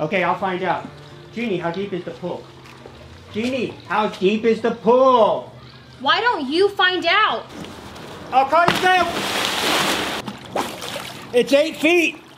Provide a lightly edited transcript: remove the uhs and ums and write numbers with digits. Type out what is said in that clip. Okay, I'll find out. Jeannie, how deep is the pool? Jeannie, how deep is the pool? Why don't you find out? I'll call you down. It's 8 feet.